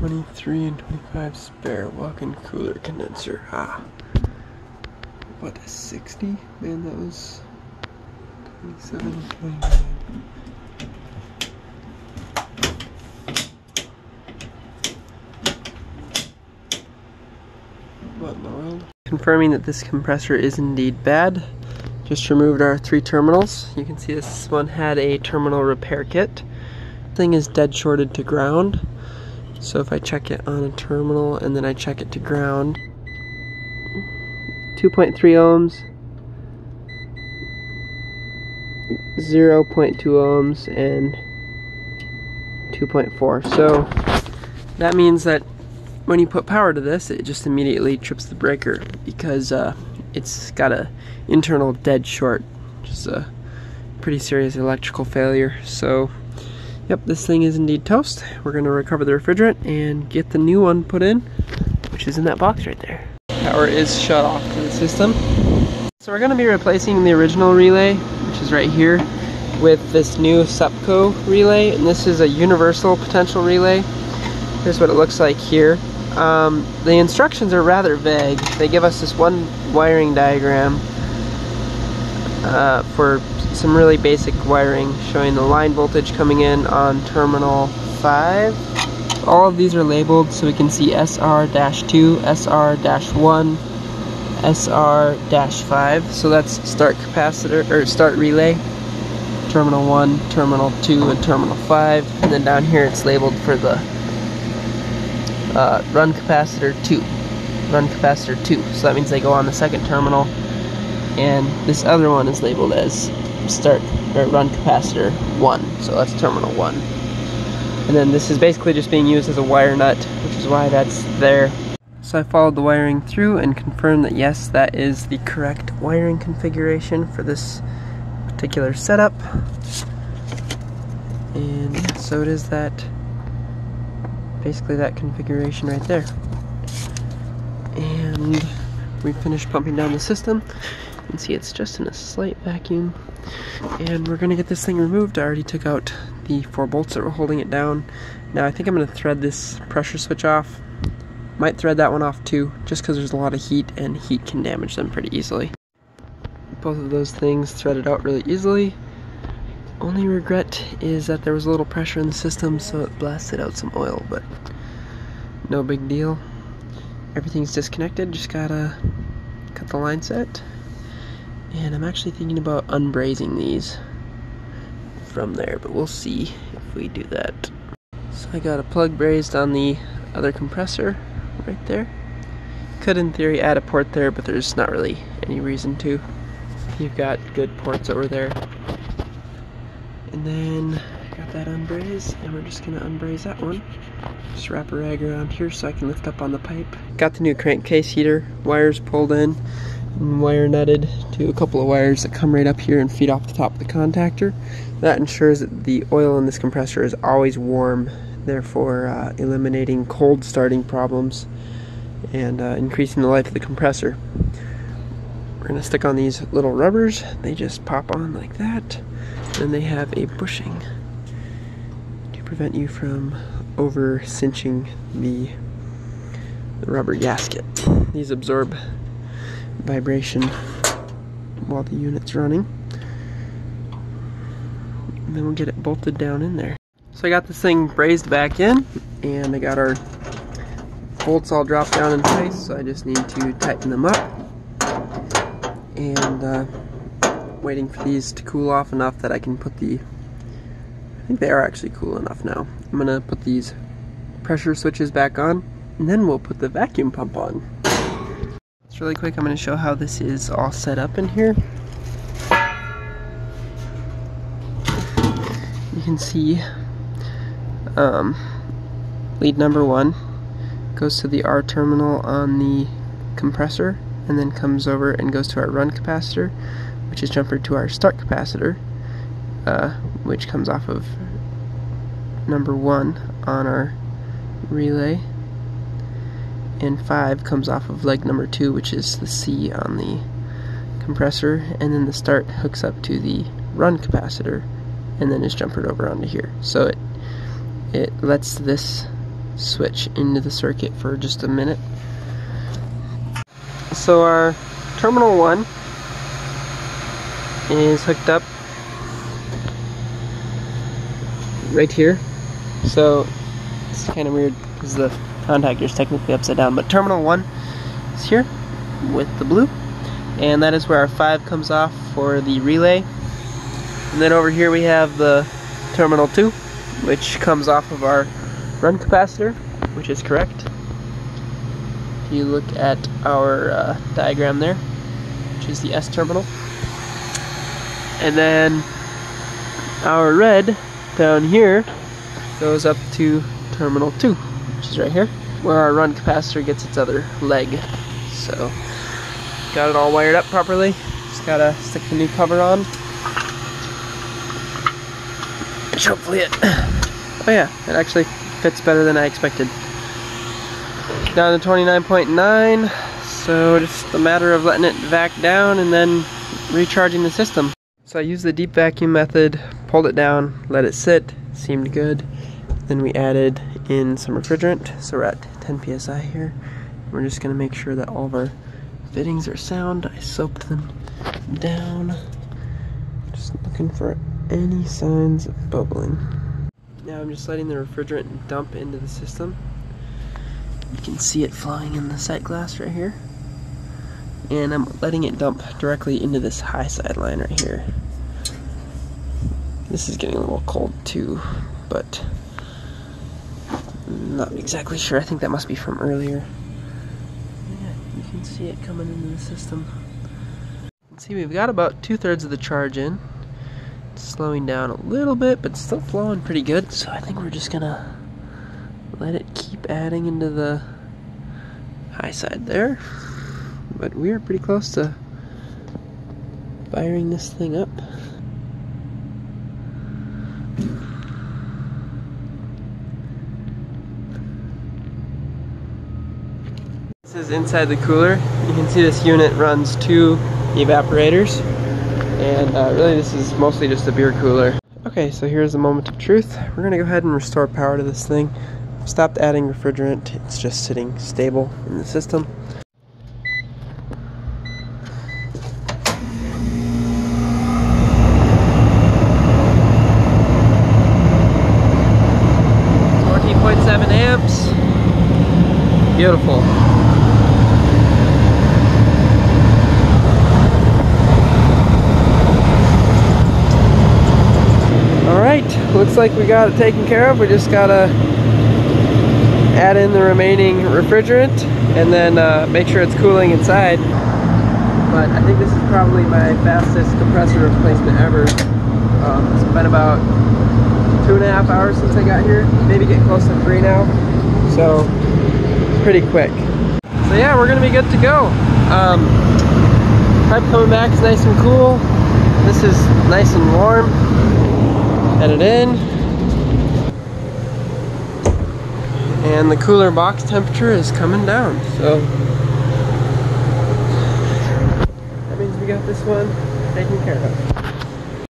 23 and 25 spare walk-in cooler condenser. Ah, what a 60? Man, that was 27 and 29. What in the world? Confirming that this compressor is indeed bad. Just removed our three terminals. You can see this one had a terminal repair kit. This thing is dead shorted to ground. So if I check it on a terminal and then I check it to ground, 2.3 ohms, 0.2 ohms, and 2.4. So that means that when you put power to this, it just immediately trips the breaker because it's got an internal dead short, just a pretty serious electrical failure. So, yep, this thing is indeed toast. We're going to recover the refrigerant and get the new one put in, which is in that box right there. Power is shut off to the system. So we're going to be replacing the original relay, which is right here, with this new Supco relay, and this is a universal potential relay. Here's what it looks like here. The instructions are rather vague. They give us this one wiring diagram for some really basic wiring, showing the line voltage coming in on terminal 5. All of these are labeled so we can see SR-2, SR-1, SR-5. So that's start capacitor, or start relay, terminal 1, terminal 2, and terminal 5. And then down here it's labeled for the run capacitor 2. Run capacitor 2. So that means they go on the second terminal, and this other one is labeled as start or run capacitor 1. So that's terminal 1. And then this is basically just being used as a wire nut, which is why that's there. So I followed the wiring through and confirmed that yes, that is the correct wiring configuration for this particular setup. And so it is that. Basically that configuration right there. And we finished pumping down the system. You can see it's just in a slight vacuum. And we're gonna get this thing removed. I already took out the 4 bolts that were holding it down. Now I think I'm gonna thread this pressure switch off. Might thread that one off too, just because there's a lot of heat and heat can damage them pretty easily. Both of those things threaded out really easily. Only regret is that there was a little pressure in the system, so it blasted out some oil, but no big deal. Everything's disconnected, just gotta cut the line set. And I'm actually thinking about unbrazing these from there, but we'll see if we do that. So I got a plug brazed on the other compressor right there. Could in theory add a port there, but there's not really any reason to. You've got good ports over there. And then I got that unbraised, and we're just gonna unbraise that one. Just wrap a rag around here so I can lift up on the pipe. Got the new crankcase heater, wires pulled in, and wire nutted to a couple of wires that come right up here and feed off the top of the contactor. That ensures that the oil in this compressor is always warm, therefore eliminating cold starting problems and increasing the life of the compressor. We're gonna stick on these little rubbers. They just pop on like that. And they have a bushing to prevent you from over cinching the rubber gasket. These absorb vibration while the unit's running. And then we'll get it bolted down in there. So I got this thing brazed back in, and I got our bolts all dropped down in place, so I just need to tighten them up. And waiting for these to cool off enough that I can put the, I think they are actually cool enough now. I'm gonna put these pressure switches back on, and then we'll put the vacuum pump on. It's really quick, I'm gonna show how this is all set up in here. You can see lead number 1 goes to the R terminal on the compressor, and then comes over and goes to our run capacitor, which is jumpered to our start capacitor, which comes off of number 1 on our relay, and 5 comes off of leg number 2, which is the C on the compressor, and then the start hooks up to the run capacitor, and then is jumpered over onto here. So it lets this switch into the circuit for just a minute. So our terminal 1 is hooked up right here. So it's kind of weird because the contactor is technically upside down, but terminal 1 is here with the blue, and that is where our 5 comes off for the relay. And then over here we have the terminal 2, which comes off of our run capacitor, which is correct. If you look at our diagram there, which is the S terminal. And then our red down here goes up to terminal 2, which is right here, where our run capacitor gets its other leg. So got it all wired up properly, just gotta stick the new cover on. Hopefully it, oh yeah, it actually fits better than I expected. Down to 29.9, so just a matter of letting it vac down and then recharging the system. So I used the deep vacuum method, pulled it down, let it sit, seemed good. Then we added in some refrigerant, so we're at 10 psi here. We're just gonna make sure that all of our fittings are sound. I soaked them down, just looking for any signs of bubbling. Now I'm just letting the refrigerant dump into the system. You can see it flying in the sight glass right here. And I'm letting it dump directly into this high side line right here. This is getting a little cold too, but I'm not exactly sure. I think that must be from earlier. Yeah, you can see it coming into the system. See, we've got about 2/3 of the charge in. Slowing down a little bit, but still flowing pretty good, so I think we're just gonna let it keep adding into the high side there. But we are pretty close to firing this thing up. This is inside the cooler. You can see this unit runs 2 evaporators. And really this is mostly just a beer cooler. Okay, so here's the moment of truth. We're gonna go ahead and restore power to this thing. Stopped adding refrigerant, it's just sitting stable in the system. Looks like we got it taken care of. We just gotta add in the remaining refrigerant and then make sure it's cooling inside. But I think this is probably my fastest compressor replacement ever. It's been about 2.5 hours since I got here, maybe getting close to 3 now, so pretty quick. So yeah, we're gonna be good to go. Pipe coming back is nice and cool. This is nice and warm. Head it in, and the cooler box temperature is coming down, so that means we got this one taken care of.